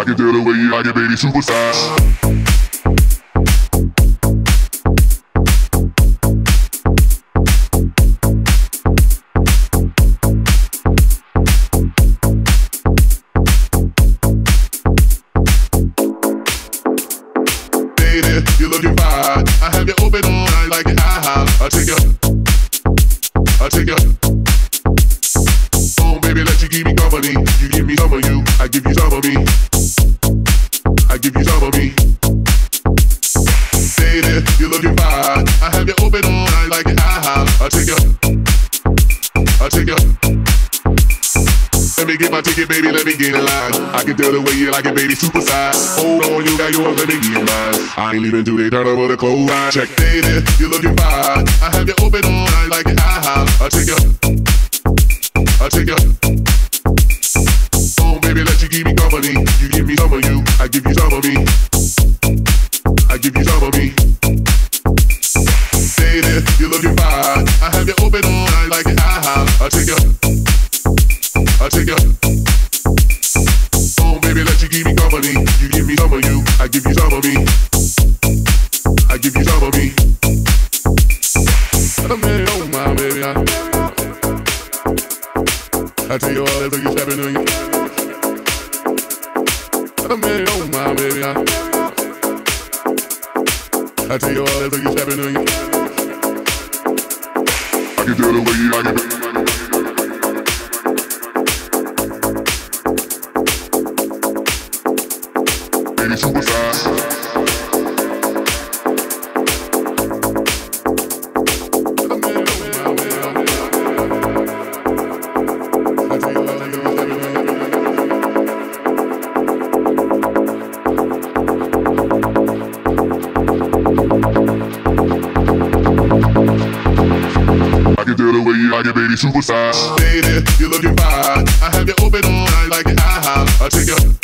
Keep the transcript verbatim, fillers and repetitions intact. I can tell the way you are, your baby superstar. You're looking fine. I have you open all night like an aha. I'll take you. I'll take you. Oh, baby, let you keep me company. You give me some of you, I give you some of me. I give you some of me. Baby, you're looking fine. I have you open all night like an aha. I'll take you. I'll take you. Let me get my ticket, baby, let me get in line. I can tell the way you like it, baby, super size. Hold on, you got yours, let me get mine. I ain't leaving till they turn over the clothes line. Check, baby, you're looking fine. I have you open all night like an aha. I'll take you. I'll take you. Oh, baby, let you keep me company. You give me some of you, I give you some of me. I give you some of me. Baby, you're looking fine. I have you open all night like an aha. I'll take you. I'll take you. Oh, baby, let you keep me company. You give me some of you, I give you some of me. I give you some of me. I don't pay no mind, baby. I, I tell you all that look you stepping in. I don't pay no mind, baby. I, I tell you all that look you stepping in. I can tell the way you like it. I can tell the way you like it, baby, superstar. Baby, you're looking fine. I have you open all night like an aha. I'll take you.